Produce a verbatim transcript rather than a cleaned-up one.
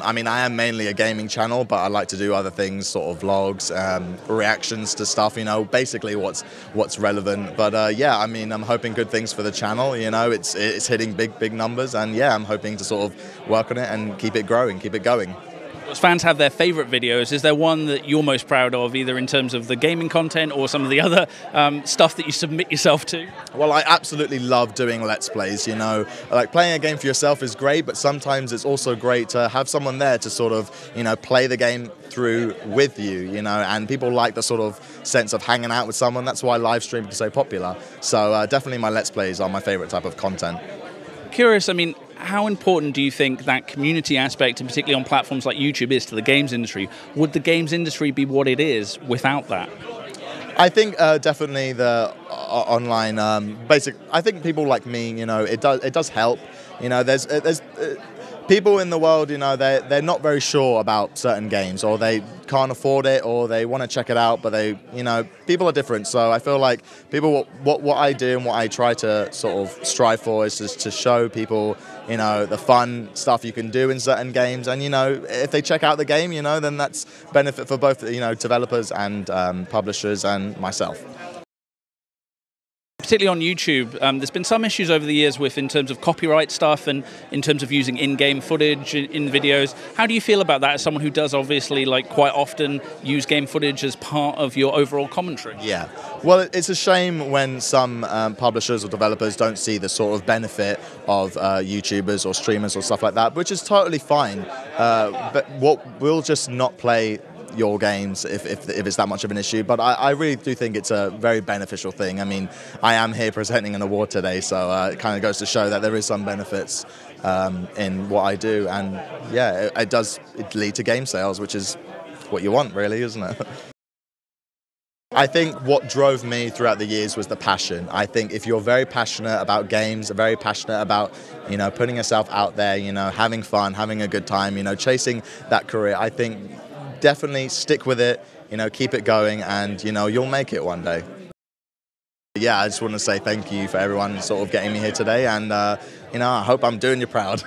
Um, I mean, I am mainly a gaming channel, but I like to do other things, sort of vlogs, um, reactions to stuff, you know, basically what's what's relevant. But uh, yeah, I mean, I'm hoping good things for the channel. You know, it's it's hitting big, big numbers, and yeah, I'm hoping to sort of work on it and keep it growing, keep it going. Fans have their favourite videos. Is there one that you're most proud of, either in terms of the gaming content or some of the other um, stuff that you submit yourself to? Well, I absolutely love doing Let's Plays, you know. Like, playing a game for yourself is great, but sometimes it's also great to have someone there to sort of, you know, play the game through with you, you know, and people like the sort of sense of hanging out with someone. That's why live streaming is so popular. So uh, definitely my Let's Plays are my favourite type of content. Curious, I mean, how important do you think that community aspect, and particularly on platforms like YouTube, is to the games industry? Would the games industry be what it is without that? I think uh, definitely the uh, online um, basic. I think people like me, you know, it does it does help. You know, there's uh, there's uh, people in the world, you know, they they're not very sure about certain games, or they can't afford it, or they want to check it out, but they, you know, people are different. So I feel like people, what what, what I do and what I try to sort of strive for is just to show people, you know, the fun stuff you can do in certain games, and, you know, if they check out the game, you know, then that's benefit for both, you know, developers and um, publishers and myself. Particularly on YouTube, um, there's been some issues over the years with, in terms of copyright stuff and in terms of using in-game footage in, in videos. How do you feel about that as someone who does obviously, like, quite often use game footage as part of your overall commentary? Yeah, well, it's a shame when some um, publishers or developers don't see the sort of benefit of uh, YouTubers or streamers or stuff like that, which is totally fine. Uh, but what we'll just not play your games if, if, if it's that much of an issue, but I, I really do think it's a very beneficial thing. I mean, I am here presenting an award today, so uh, it kind of goes to show that there is some benefits um, in what I do, and yeah, it, it does it lead to game sales, which is what you want, really, isn't it? I think what drove me throughout the years was the passion. I think if you're very passionate about games, very passionate about, you know, putting yourself out there, you know, having fun, having a good time, you know, chasing that career, I think definitely stick with it, you know, keep it going, and, you know, you'll make it one day. Yeah, I just want to say thank you for everyone sort of getting me here today, and, uh, you know, I hope I'm doing you proud.